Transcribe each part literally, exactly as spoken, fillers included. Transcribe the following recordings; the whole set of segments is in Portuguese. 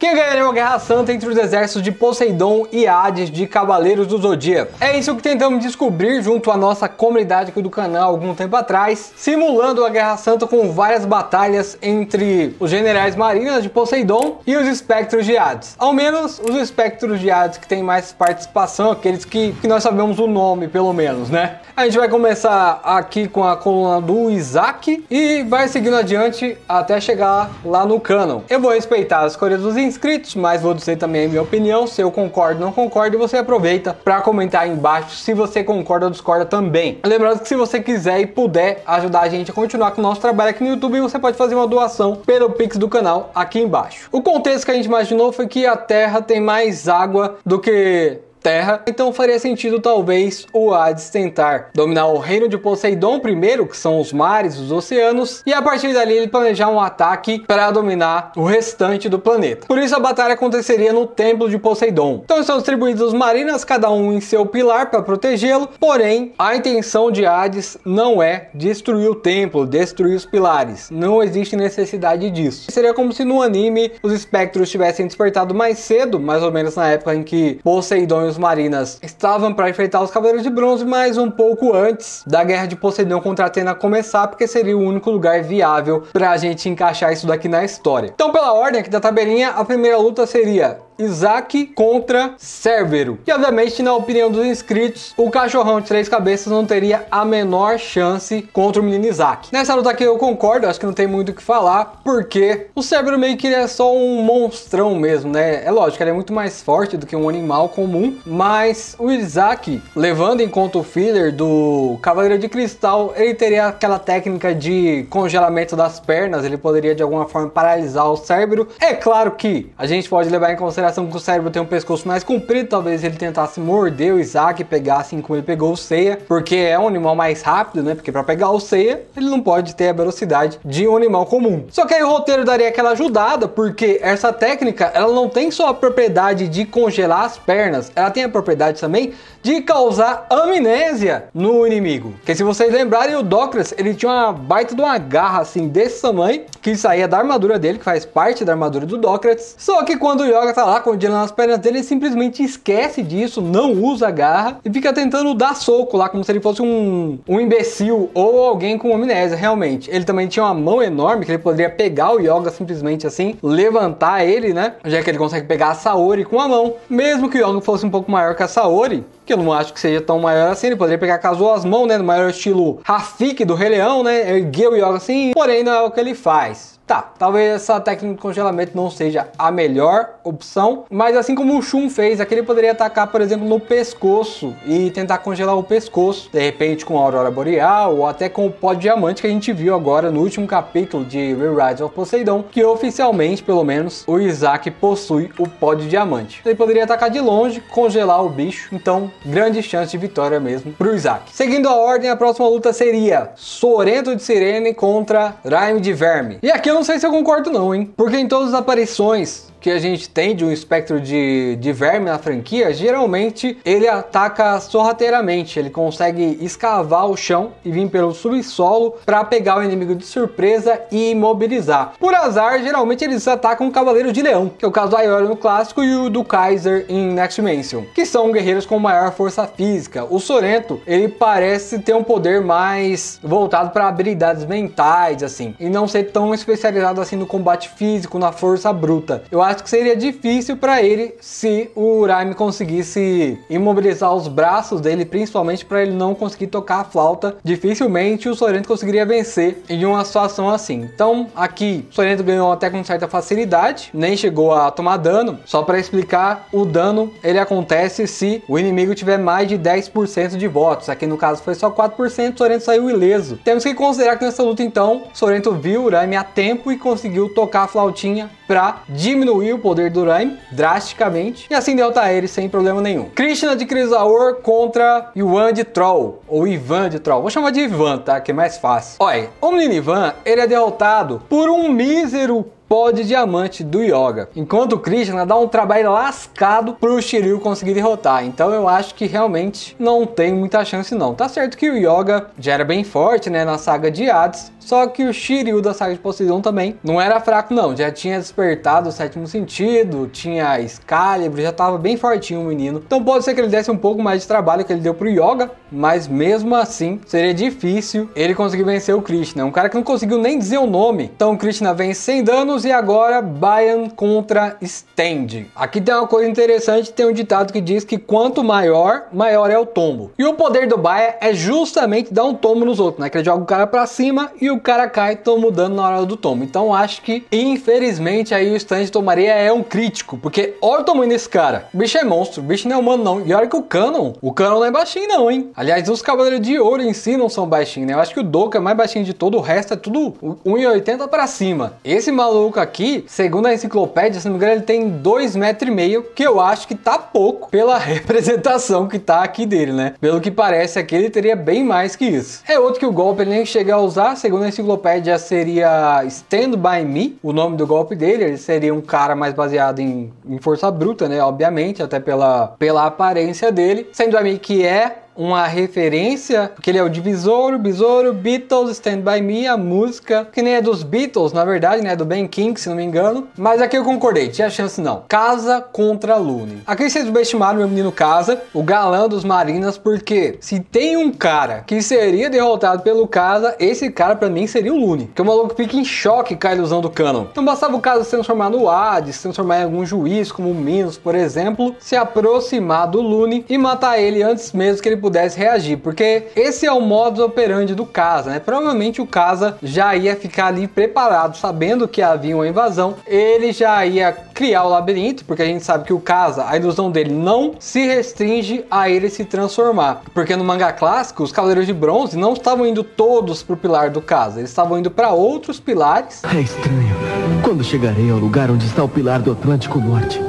que ganharia uma guerra santa entre os exércitos de Poseidon e Hades de Cavaleiros do Zodíaco. É isso que tentamos descobrir junto à nossa comunidade aqui do canal há algum tempo atrás, simulando a guerra santa com várias batalhas entre os generais marinas de Poseidon e os espectros de Hades. Ao menos os espectros de Hades que tem mais participação, aqueles que, que nós sabemos o nome pelo menos, né? A gente vai começar aqui com a coluna do Isaac e vai seguindo adiante até chegar lá no canon. Eu vou respeitar as escolhas dos inscritos, mas vou dizer também a minha opinião, se eu concordo ou não concordo, e você aproveita para comentar aí embaixo se você concorda ou discorda também. Lembrando que se você quiser e puder ajudar a gente a continuar com o nosso trabalho aqui no YouTube, você pode fazer uma doação pelo Pix do canal aqui embaixo. O contexto que a gente imaginou foi que a Terra tem mais água do que terra, então faria sentido talvez o Hades tentar dominar o reino de Poseidon primeiro, que são os mares, os oceanos, e a partir dali ele planejar um ataque para dominar o restante do planeta. Por isso a batalha aconteceria no templo de Poseidon. Então são distribuídos os marinas, cada um em seu pilar para protegê-lo, porém a intenção de Hades não é destruir o templo, destruir os pilares, não existe necessidade disso. Seria como se no anime os espectros tivessem despertado mais cedo, mais ou menos na época em que Poseidon e os marinas estavam para enfrentar os Cavaleiros de Bronze, mas um pouco antes da guerra de Poseidon contra Atena começar, porque seria o único lugar viável para a gente encaixar isso daqui na história. Então, pela ordem aqui da tabelinha, a primeira luta seria Isaac contra Cérbero. E obviamente, na opinião dos inscritos, o cachorrão de três cabeças não teria a menor chance contra o menino Isaac. Nessa luta aqui eu concordo, acho que não tem muito o que falar, porque o Cérbero meio que ele é só um monstrão mesmo, né? É lógico, ele é muito mais forte do que um animal comum, mas o Isaac, levando em conta o filler do Cavaleiro de Cristal, ele teria aquela técnica de congelamento das pernas, ele poderia de alguma forma paralisar o Cérbero. É claro que a gente pode levar em consideração que o Cérebro tem um pescoço mais comprido, talvez ele tentasse morder o Isaac e pegar assim como ele pegou o Seiya, porque é um animal mais rápido, né? Porque para pegar o Seiya, ele não pode ter a velocidade de um animal comum. Só que aí o roteiro daria aquela ajudada, porque essa técnica, ela não tem só a propriedade de congelar as pernas, ela tem a propriedade também de causar amnésia no inimigo. Porque se vocês lembrarem, o Docrates, ele tinha uma baita de uma garra assim, desse tamanho, que saía da armadura dele, que faz parte da armadura do Docrates. Só que quando o Yoga tá lá congelando as pernas dele, ele simplesmente esquece disso, não usa a garra e fica tentando dar soco lá, como se ele fosse um, um imbecil ou alguém com amnésia, realmente. Ele também tinha uma mão enorme, que ele poderia pegar o Yoga simplesmente assim, levantar ele, né? Já que ele consegue pegar a Saori com a mão. Mesmo que o Yoga fosse um pouco maior que a Saori, que eu não acho que seja tão maior assim, ele poderia pegar com as duas mãos, né? No maior estilo Rafiki do Rei Leão, né? Erguer o Yoga assim, porém não é o que ele faz. Tá, talvez essa técnica de congelamento não seja a melhor opção, mas assim como o Shun fez, aqui ele poderia atacar, por exemplo, no pescoço e tentar congelar o pescoço, de repente com a Aurora Boreal ou até com o pó de diamante que a gente viu agora no último capítulo de Rise of Poseidon, que oficialmente, pelo menos, o Isaac possui o pó de diamante. Ele poderia atacar de longe, congelar o bicho, então grande chance de vitória mesmo pro Isaac. Seguindo a ordem, a próxima luta seria Sorento de Sirene contra Uraime de Verme. E aqui eu não sei se eu concordo não, hein? Porque em todas as aparições que a gente tem de um espectro de, de verme na franquia, geralmente ele ataca sorrateiramente, ele consegue escavar o chão e vir pelo subsolo para pegar o inimigo de surpresa e imobilizar. Por azar, geralmente eles atacam o Cavaleiro de Leão, que é o caso da Io no clássico e o do Kaiser em Next Dimension, que são guerreiros com maior força física. O Sorento, ele parece ter um poder mais voltado para habilidades mentais, assim, e não ser tão especializado assim no combate físico, na força bruta. Eu acho Acho que seria difícil para ele se o Uraime conseguisse imobilizar os braços dele, principalmente para ele não conseguir tocar a flauta. Dificilmente o Sorento conseguiria vencer em uma situação assim. Então aqui o Sorento ganhou até com certa facilidade, nem chegou a tomar dano. Só para explicar, o dano ele acontece se o inimigo tiver mais de dez por cento de votos. Aqui no caso foi só quatro por cento, o Sorento saiu ileso. Temos que considerar que nessa luta então o Sorento viu o Uraime a tempo e conseguiu tocar a flautinha para diminuir o poder do Uraime drasticamente e assim derrotar ele sem problema nenhum. Krishna de Crisaor contra Yuan de Troll, ou Ivan de Troll. Vou chamar de Ivan, tá? Que é mais fácil. Olha, o menino Ivan, ele é derrotado por um mísero pó de diamante do Yoga. Enquanto o Krishna dá um trabalho lascado pro Shiryu conseguir derrotar. Então eu acho que realmente não tem muita chance não. Tá certo que o Yoga já era bem forte, né, na saga de Hades. Só que o Shiryu da saga de Poseidon também não era fraco não. Já tinha despertado o sétimo sentido, tinha Excalibur, já tava bem fortinho o menino. Então pode ser que ele desse um pouco mais de trabalho que ele deu pro Yoga. Mas mesmo assim seria difícil ele conseguir vencer o Krishna. Um cara que não conseguiu nem dizer o nome. Então o Krishna vem sem danos e agora Baian contra Stand. Aqui tem uma coisa interessante, tem um ditado que diz que quanto maior, maior é o tombo. E o poder do Baian é justamente dar um tombo nos outros, né? Que ele joga o cara pra cima e o cara cai, toma dano na hora do tombo. Então acho que, infelizmente, aí o Stand tomaria é um crítico. Porque olha o tamanho desse cara. O bicho é monstro, o bicho não é humano não. E olha que o Canon, o Canon não é baixinho não, hein? Aliás, os Cavaleiros de Ouro em si não são baixinhos, né? Eu acho que o Doka é mais baixinho de todo, o resto é tudo um e oitenta pra cima. Esse maluco aqui, segundo a enciclopédia, se não me engano, ele tem dois metros e meio, que eu acho que tá pouco pela representação que tá aqui dele, né? Pelo que parece aqui, ele teria bem mais que isso. É outro que o golpe ele nem chega a usar, segundo a enciclopédia seria Stand By Me, o nome do golpe dele. Ele seria um cara mais baseado em, em força bruta, né? Obviamente, até pela, pela aparência dele. Stand By Me que é uma referência, porque ele é o divisor, o besouro, Beatles, Stand By Me, a música, que nem é dos Beatles, na verdade, né, é do Ben King, se não me engano. Mas aqui eu concordei, tinha chance não. Casa contra Lune. Aqui vocês subestimaram meu menino Casa, o galã dos Marinas, porque se tem um cara que seria derrotado pelo Casa, esse cara pra mim seria o Lune, porque o maluco fica em choque com a ilusão do Canon. Então bastava o Casa se transformar no Hades, se transformar em algum juiz, como o Minos, por exemplo, se aproximar do Lune e matar ele antes mesmo que ele pudesse pudesse reagir, porque esse é o modus operandi do Casa, né? Provavelmente o Casa já ia ficar ali preparado, sabendo que havia uma invasão, ele já ia criar o labirinto, porque a gente sabe que o Casa, a ilusão dele não se restringe a ele se transformar, porque no mangá clássico, os Cavaleiros de Bronze não estavam indo todos pro pilar do Casa, eles estavam indo para outros pilares. É estranho, quando chegarei ao lugar onde está o pilar do Atlântico Norte,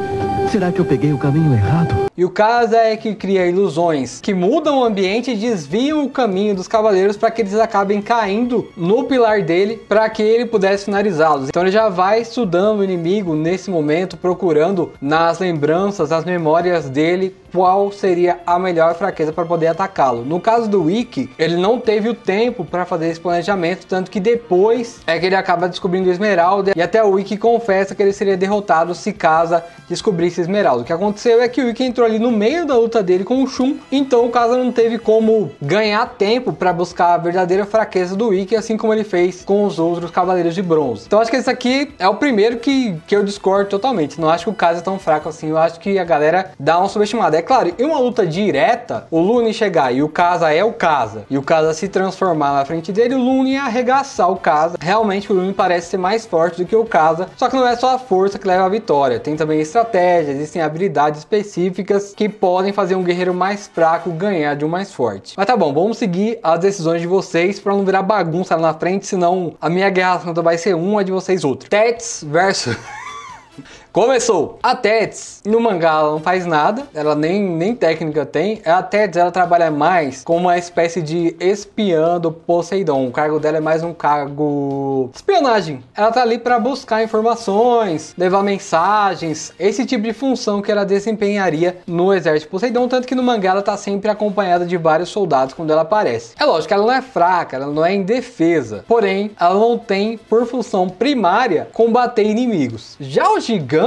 será que eu peguei o caminho errado? E o Casa é que cria ilusões que mudam o ambiente e desviam o caminho dos cavaleiros para que eles acabem caindo no pilar dele para que ele pudesse finalizá-los. Então ele já vai estudando o inimigo nesse momento, procurando nas lembranças, nas memórias dele, qual seria a melhor fraqueza para poder atacá-lo. No caso do Ikki, ele não teve o tempo para fazer esse planejamento, tanto que depois é que ele acaba descobrindo Esmeralda e até o Ikki confessa que ele seria derrotado se Casa descobrisse Esmeralda. O que aconteceu é que o Ikki entrou ali no meio da luta dele com o Shun, então o Casa não teve como ganhar tempo para buscar a verdadeira fraqueza do Ikki, assim como ele fez com os outros Cavaleiros de Bronze. Então acho que esse aqui é o primeiro que, que eu discordo totalmente. Não acho que o Casa é tão fraco assim, eu acho que a galera dá uma subestimada. É claro, em uma luta direta, o Lune chegar e o Casa é o Casa, e o Casa se transformar na frente dele, o Lune ia arregaçar o Casa. Realmente o Lune parece ser mais forte do que o Casa, só que não é só a força que leva à vitória, tem também estratégias, existem habilidades específicas que podem fazer um guerreiro mais fraco ganhar de um mais forte. Mas tá bom, vamos seguir as decisões de vocês pra não virar bagunça lá na frente, senão a minha guerra santa vai ser uma, a de vocês outra. Tethys versus... Começou! A Tethys, no mangá ela não faz nada, ela nem, nem técnica tem. A Tethys, ela trabalha mais como uma espécie de espiã do Poseidon. O cargo dela é mais um cargo de espionagem. Ela tá ali para buscar informações, levar mensagens, esse tipo de função que ela desempenharia no exército Poseidon, tanto que no mangá ela tá sempre acompanhada de vários soldados quando ela aparece. É lógico que ela não é fraca, ela não é indefesa, porém ela não tem por função primária combater inimigos. Já o gigante,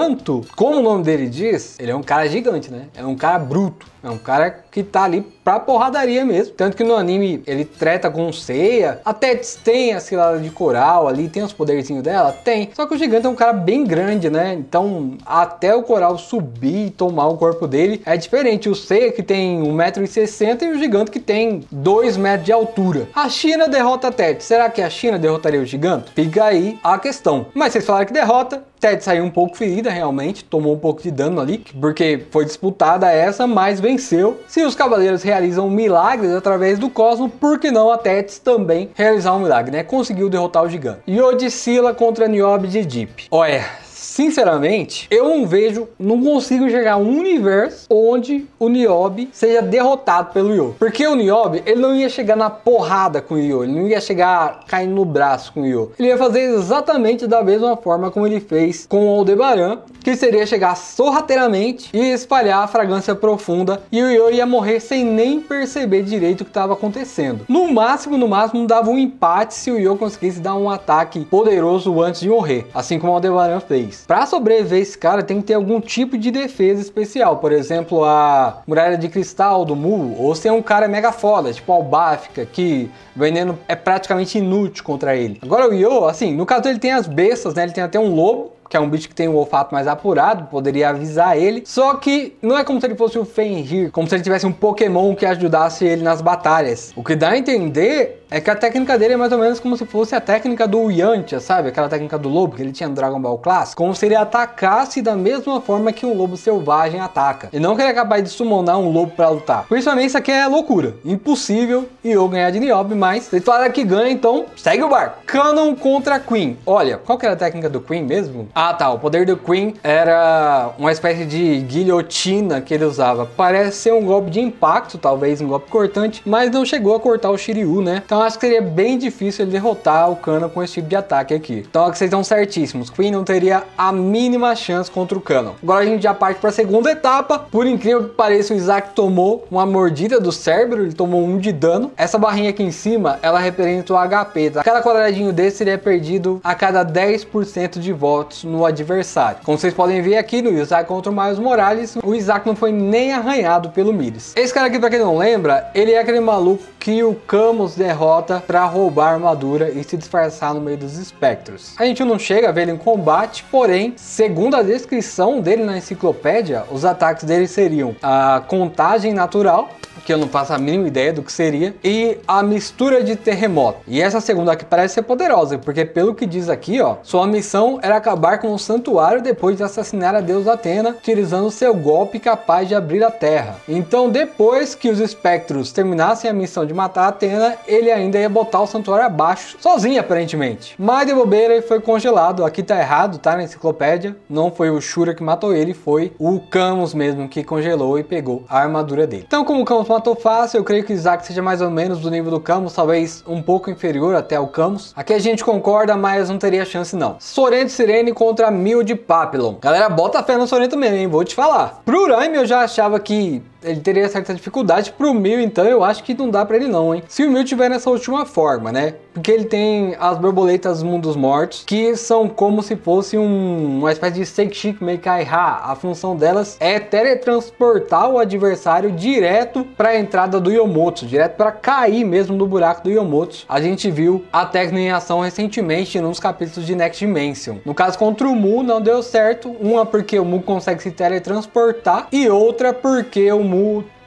como o nome dele diz, ele é um cara gigante, né? É um cara bruto. É um cara que tá ali pra porradaria mesmo. Tanto que no anime ele treta com Seiya. A Tethys tem a cilada de coral ali, tem os poderzinhos dela? Tem. Só que o gigante é um cara bem grande, né? Então até o coral subir e tomar o corpo dele é diferente. O Seiya que tem um metro e sessenta e o gigante que tem dois metros de altura. A China derrota a Tethys. Será que a China derrotaria o gigante? Fica aí a questão. Mas vocês falaram que derrota. Tethys saiu um pouco ferida realmente, tomou um pouco de dano ali, porque foi disputada essa, mas vem venceu. Se os cavaleiros realizam milagres através do cosmo, por que não a Tethys também realizar um milagre, né? Conseguiu derrotar o gigante. E Odissila contra Niobe de Edipe. Olha, sinceramente, eu não vejo, não consigo enxergar um universo onde o Niobe seja derrotado pelo Io. Porque o Niobe, ele não ia chegar na porrada com o Io, ele não ia chegar caindo no braço com o Io. Ele ia fazer exatamente da mesma forma como ele fez com o Aldebaran, que seria chegar sorrateiramente e espalhar a fragrância profunda, e o Io ia morrer sem nem perceber direito o que estava acontecendo. No máximo, no máximo, dava um empate se o Io conseguisse dar um ataque poderoso antes de morrer, assim como o Aldebaran fez. Para sobreviver esse cara, tem que ter algum tipo de defesa especial, por exemplo, a muralha de cristal do Mu, ou ser um cara mega foda, tipo a Albáfica, que veneno é praticamente inútil contra ele. Agora o Io, assim, no caso ele tem as bestas, né, ele tem até um lobo, que é um bicho que tem um olfato mais apurado, poderia avisar ele. Só que não é como se ele fosse o Fenrir, como se ele tivesse um Pokémon que ajudasse ele nas batalhas. O que dá a entender é que a técnica dele é mais ou menos como se fosse a técnica do Yantia, sabe? Aquela técnica do lobo que ele tinha no Dragon Ball Classic. Como se ele atacasse da mesma forma que um lobo selvagem ataca. E não que ele é capaz de summonar um lobo pra lutar. Por isso também isso aqui é loucura. Impossível Io ganhar de Niobe, mas se falar que ganha, então segue o barco. Canon contra Queen. Olha, qual que era a técnica do Queen mesmo? Ah tá, o poder do Queen era uma espécie de guilhotina que ele usava. Parece ser um golpe de impacto, talvez um golpe cortante, mas não chegou a cortar o Shiryu, né? Então acho que seria bem difícil ele derrotar o Canon com esse tipo de ataque aqui. Então vocês estão certíssimos, Queen não teria a mínima chance contra o Canon. Agora a gente já parte para a segunda etapa. Por incrível que pareça, o Isaac tomou uma mordida do Cérbero, ele tomou um de dano. Essa barrinha aqui em cima, ela representa o H P, tá? Cada quadradinho desse seria perdido a cada dez por cento de votos no adversário. Como vocês podem ver aqui no Isaac contra o Miles Morales, o Isaac não foi nem arranhado pelo Miles. Esse cara aqui, pra quem não lembra, ele é aquele maluco que o Camus derrota pra roubar a armadura e se disfarçar no meio dos espectros. A gente não chega a ver ele em combate, porém, segundo a descrição dele na enciclopédia, os ataques dele seriam a contagem natural, que eu não faço a mínima ideia do que seria, e a mistura de terremoto. E essa segunda aqui parece ser poderosa, porque pelo que diz aqui, ó, sua missão era acabar com o santuário depois de assassinar a deusa Atena, utilizando seu golpe capaz de abrir a terra. Então depois que os espectros terminassem a missão de matar a Atena, ele ainda ia botar o santuário abaixo, sozinho aparentemente. Mas de bobeira, ele foi congelado. Aqui tá errado, tá? Na enciclopédia, não foi o Shura que matou ele, foi o Camus mesmo que congelou e pegou a armadura dele. Então como o Camus matou fácil, eu creio que o Isaac seja mais ou menos do nível do Camus, talvez um pouco inferior até ao Camus. Aqui a gente concorda, mas não teria chance não. Sorento e Sirene contra Myu de Papillon. Galera, bota fé no Sorento mesmo, hein? Vou te falar. Pro Uraime eu já achava que ele teria certa dificuldade, pro Myu então eu acho que não dá pra ele não, hein? Se o Myu tiver nessa última forma, né? Porque ele tem as borboletas mundos mortos, que são como se fosse um, uma espécie de Seikshik Meikaiha. A função delas é teletransportar o adversário direto pra entrada do Yomotsu, direto pra cair mesmo no buraco do Yomotsu. A gente viu a técnica em ação recentemente nos capítulos de Next Dimension. No caso contra o Mu não deu certo, uma porque o Mu consegue se teletransportar e outra porque o Mu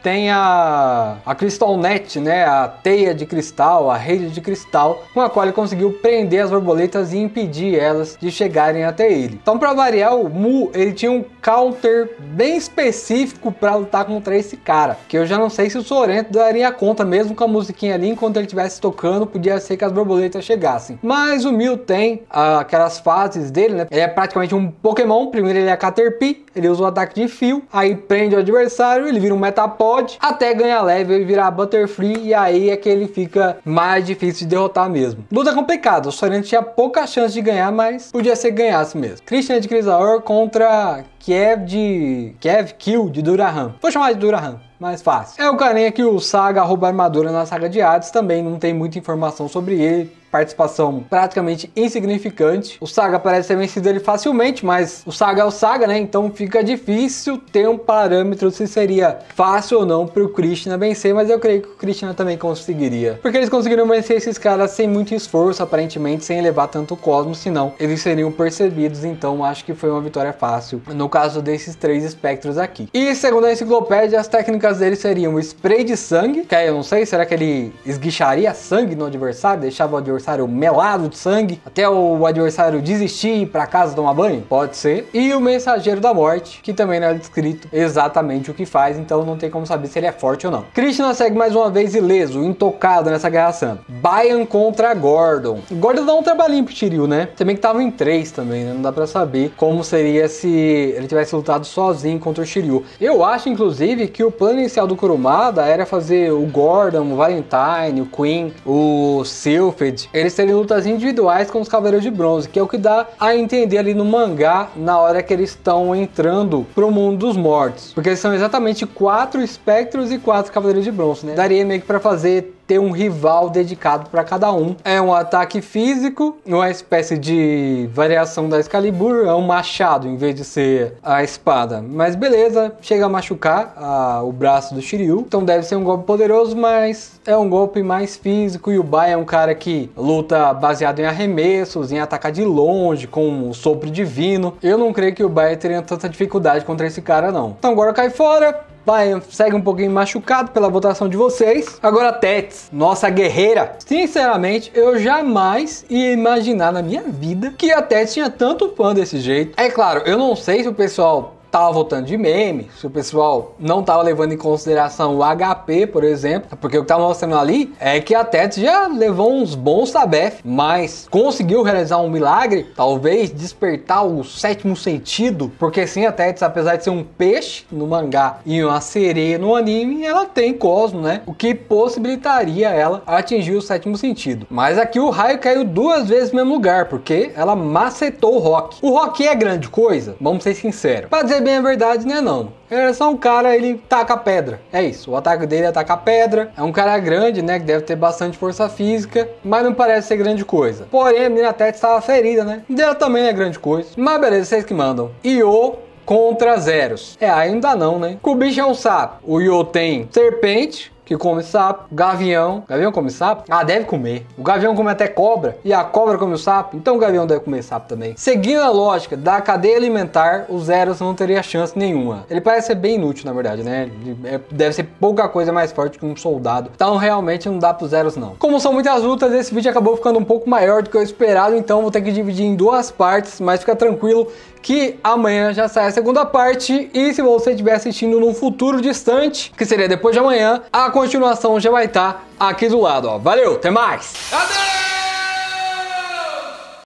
tem a, a Crystalnet, né, a teia de cristal, a rede de cristal, com a qual ele conseguiu prender as borboletas e impedir elas de chegarem até ele. Então, para variar, o Mu, ele tinha um counter bem específico para lutar contra esse cara, que eu já não sei se o Sorento daria conta, mesmo com a musiquinha ali, enquanto ele estivesse tocando, podia ser que as borboletas chegassem. Mas o Myu tem ah, aquelas fases dele, né, ele é praticamente um Pokémon. Primeiro ele é Caterpie, ele usa o ataque de fio, aí prende o adversário, ele vira um Metapod, até ganhar level e virar Butterfree, e aí é que ele fica mais difícil de derrotar mesmo. Luta complicada, o Sorento tinha pouca chance de ganhar, mas podia ser que ganhasse mesmo. Krishna de Crisaor contra Kiev de... Kiev Kill de Durahan. Vou chamar de Durahan, mais fácil. É o carinha que o Saga rouba armadura na saga de Hades, também não tem muita informação sobre ele, participação praticamente insignificante. O Saga parece ter vencido ele facilmente, mas o Saga é o Saga, né? Então fica difícil ter um parâmetro se seria fácil ou não para o Krishna vencer, mas eu creio que o Krishna também conseguiria, porque eles conseguiram vencer esses caras sem muito esforço, aparentemente, sem elevar tanto o cosmos, senão eles seriam percebidos. Então acho que foi uma vitória fácil no caso desses três espectros aqui. E segundo a enciclopédia, as técnicas dele seriam o spray de sangue, que aí eu não sei, será que ele esguicharia sangue no adversário, deixava o adversário adversário melado de sangue, até o adversário desistir e ir pra casa tomar banho? Pode ser. E o Mensageiro da Morte, que também não é descrito exatamente o que faz, então não tem como saber se ele é forte ou não. Krishna segue mais uma vez ileso, intocado nessa guerra santa. Baian contra Gordon. Gordon dá um trabalhinho pro Shiryu, né? Também que tava em três também, né? Não dá pra saber como seria se ele tivesse lutado sozinho contra o Shiryu. Eu acho, inclusive, que o plano inicial do Kurumada era fazer o Gordon, o Valentine, o Queen, o Sylphid, eles terem lutas individuais com os Cavaleiros de Bronze, que é o que dá a entender ali no mangá, na hora que eles estão entrando pro mundo dos mortos. Porque eles são exatamente quatro espectros e quatro Cavaleiros de Bronze, né? Daria meio que pra fazer ter um rival dedicado para cada um. É um ataque físico, uma espécie de variação da Excalibur, é um machado em vez de ser a espada. Mas beleza, chega a machucar a, o braço do Shiryu, então deve ser um golpe poderoso, mas é um golpe mais físico, e o Bai é um cara que luta baseado em arremessos, em atacar de longe, com o sopro divino. Eu não creio que o Bai teria tanta dificuldade contra esse cara, não. Então agora cai fora. Baian segue um pouquinho machucado pela votação de vocês. Agora Tethys, nossa guerreira. Sinceramente, eu jamais ia imaginar na minha vida que a Tethys tinha tanto fã desse jeito. É claro, eu não sei se o pessoal tava voltando de meme, se o pessoal não tava levando em consideração o H P, por exemplo, porque o que tava mostrando ali é que a Tethys já levou uns bons tabef, mas conseguiu realizar um milagre, talvez despertar o sétimo sentido, porque sim, a Tethys, apesar de ser um peixe no mangá e uma sereia no anime, ela tem cosmo, né? O que possibilitaria ela atingir o sétimo sentido. Mas aqui o raio caiu duas vezes no mesmo lugar, porque ela macetou o Rock. O Rock é grande coisa? Vamos ser sinceros. Pra dizer bem a verdade, né? Não. Ele é só um cara, ele taca a pedra. É isso. O ataque dele é atacar a pedra. É um cara grande, né? Que deve ter bastante força física, mas não parece ser grande coisa. Porém, a menina Tethys estava ferida, né? Dela também não é grande coisa. Mas beleza, vocês que mandam. Io contra Zeros. É, ainda não, né? O bicho é um sapo. O Io tem serpente, que come sapo, gavião, gavião come sapo? Ah, deve comer. O gavião come até cobra, e a cobra come o sapo, então o gavião deve comer sapo também. Seguindo a lógica da cadeia alimentar, o Zeros não teria chance nenhuma. Ele parece ser bem inútil, na verdade, né? Deve ser pouca coisa mais forte que um soldado. Então, realmente, não dá pro Zeros, não. Como são muitas lutas, esse vídeo acabou ficando um pouco maior do que eu esperado, então vou ter que dividir em duas partes, mas fica tranquilo que amanhã já sai a segunda parte, e se você estiver assistindo num futuro distante, que seria depois de amanhã, a continuação já vai estar aqui do lado, ó. Valeu, até mais! Adeus!